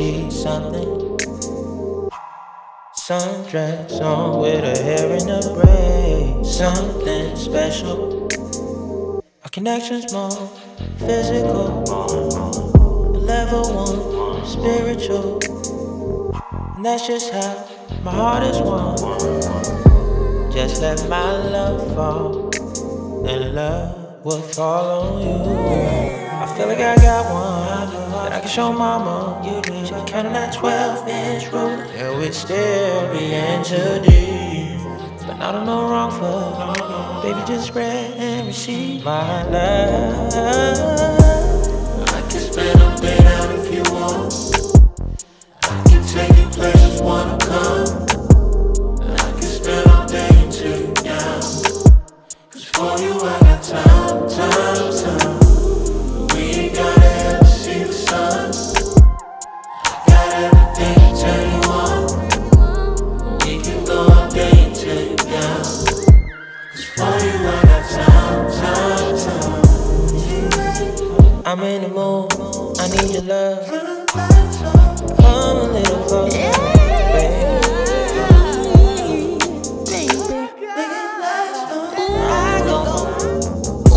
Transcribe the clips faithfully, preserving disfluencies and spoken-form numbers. see something. Sundress on with her hair in a braid. Something special. Our connection's more physical. Level one, spiritual. And that's just how my heart is won. Just let my love fall, and love will fall on you. I feel like I got one that I can show mama. She counting that twelve inch rope, yeah, we'd still be in too deep, but not on the wrong foot. Baby, just spread and receive my love. I can spread a bit out if you want. I can take you places wanna come. I can spend all day until you're down, cause for you I got time, time, time. I'm in the mood, I need your love. Come a little closer, baby. I go,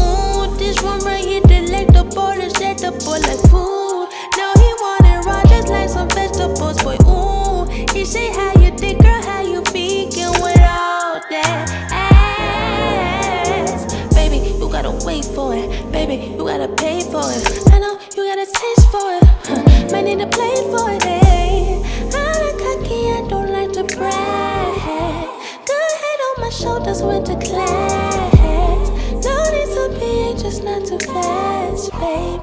ooh, this one right here, they like the ball and set the ball like food. Now he want it raw, just like some vegetables, boy, ooh. He say how you think, girl, how you thinking with all that ass. Baby, you gotta wait for it. Baby, you gotta pay for it. I know you gotta taste for it. Huh. Might need to play for it. Hey. I'm a cocky, I don't like to brag. Good head on my shoulders, went to class. No need to be anxious, not too fast, baby.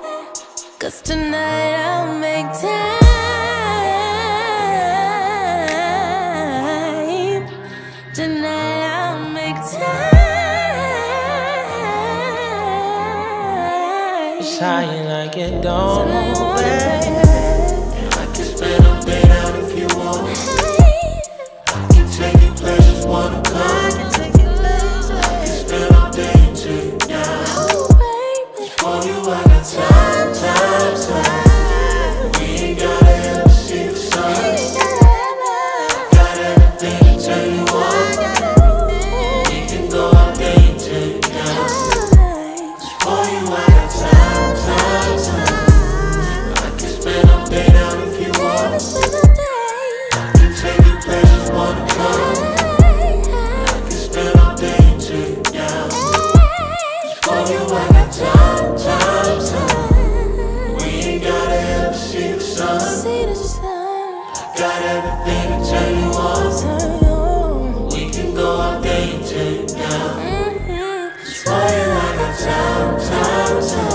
Cause tonight I'll make time. Tonight I'll make time. How you like it, don't move back. I can spend a day out if you want. I can take you places wanna come. I can spend all day until you're down. For you I got time, time, time. We ain't gotta have to see the sun. Got everything to turn you on. We can go all day until you're down. For you I got time. Got everything to turn you on. We can go all day and take it down. It's for you, I got time, time, time.